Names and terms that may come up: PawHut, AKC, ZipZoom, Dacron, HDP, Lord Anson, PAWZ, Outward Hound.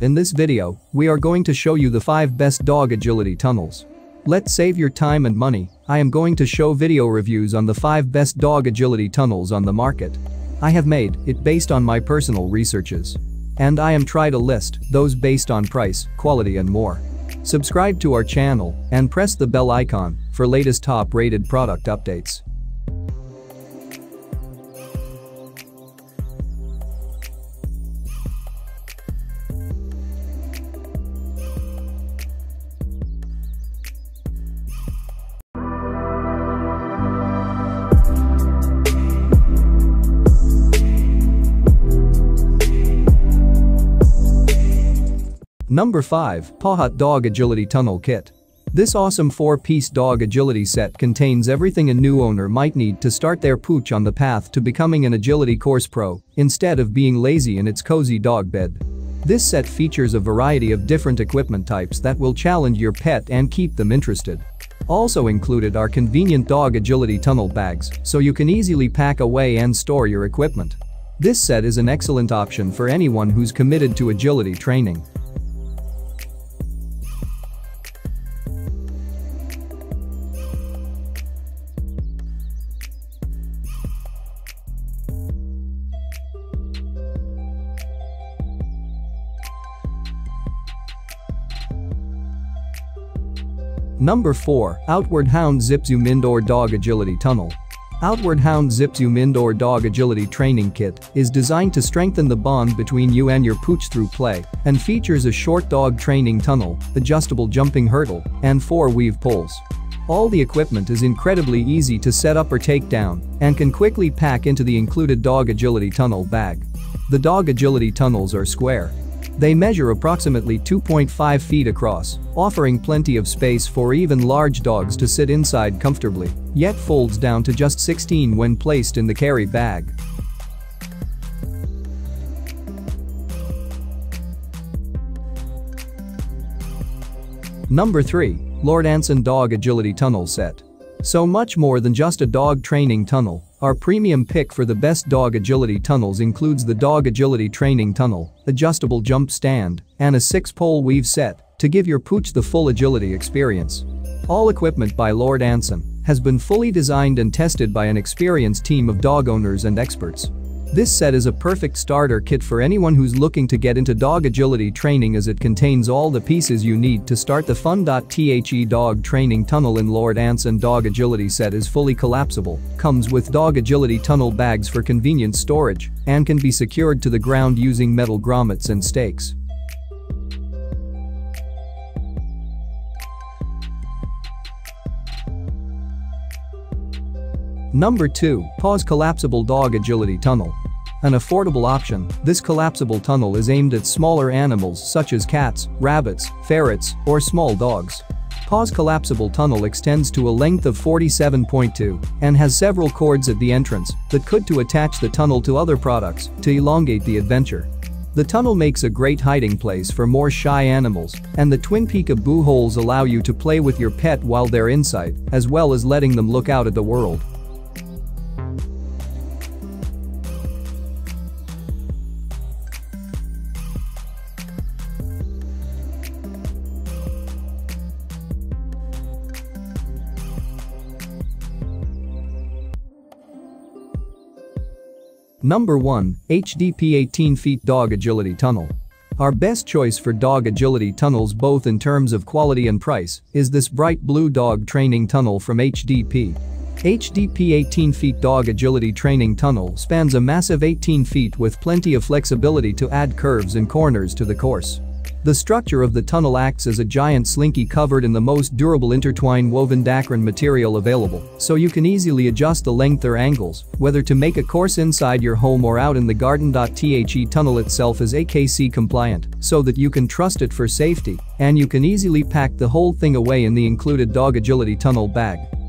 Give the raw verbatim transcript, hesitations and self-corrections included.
In this video, we are going to show you the five best dog agility tunnels. Let's save your time and money. I am going to show video reviews on the five best dog agility tunnels on the market. I have made it based on my personal researches. And I am try to list those based on price, quality and more. Subscribe to our channel and press the bell icon for latest top rated product updates. Number five, PawHut Dog Agility Tunnel Kit. This awesome four-piece dog agility set contains everything a new owner might need to start their pooch on the path to becoming an agility course pro, instead of being lazy in its cozy dog bed. This set features a variety of different equipment types that will challenge your pet and keep them interested. Also included are convenient dog agility tunnel bags, so you can easily pack away and store your equipment. This set is an excellent option for anyone who's committed to agility training. Number four, Outward Hound ZipZoom Indoor Dog Agility Tunnel. Outward Hound ZipZoom Indoor Dog Agility Training Kit is designed to strengthen the bond between you and your pooch through play and features a short dog training tunnel, adjustable jumping hurdle, and four weave poles. All the equipment is incredibly easy to set up or take down and can quickly pack into the included dog agility tunnel bag. The dog agility tunnels are square. They measure approximately two point five feet across, offering plenty of space for even large dogs to sit inside comfortably, yet folds down to just sixteen when placed in the carry bag. Number three, Lord Anson Dog Agility Tunnel Set. So much more than just a dog training tunnel, our premium pick for the best dog agility tunnels includes the dog agility training tunnel, adjustable jump stand, and a six-pole weave set to give your pooch the full agility experience. All equipment by Lord Anson has been fully designed and tested by an experienced team of dog owners and experts. This set is a perfect starter kit for anyone who's looking to get into dog agility training, as it contains all the pieces you need to start the fun.The dog training tunnel in Lord Anson dog agility set is fully collapsible, comes with dog agility tunnel bags for convenient storage, and can be secured to the ground using metal grommets and stakes. Number two, PAWZ Collapsible Dog Agility Tunnel. An affordable option, this collapsible tunnel is aimed at smaller animals such as cats, rabbits, ferrets, or small dogs. PAWZ Collapsible Tunnel extends to a length of forty-seven point two and has several cords at the entrance that could to attach the tunnel to other products to elongate the adventure. The tunnel makes a great hiding place for more shy animals, and the twin peekaboo holes allow you to play with your pet while they're inside, as well as letting them look out at the world. Number one, H D P eighteen feet Dog Agility Tunnel. Our best choice for dog agility tunnels, both in terms of quality and price, is this bright blue dog training tunnel from H D P. H D P eighteen feet Dog Agility Training Tunnel spans a massive eighteen feet with plenty of flexibility to add curves and corners to the course. The structure of the tunnel acts as a giant slinky covered in the most durable intertwine woven Dacron material available, so you can easily adjust the length or angles, whether to make a course inside your home or out in the garden. The tunnel itself is A K C compliant, so that you can trust it for safety, and you can easily pack the whole thing away in the included dog agility tunnel bag.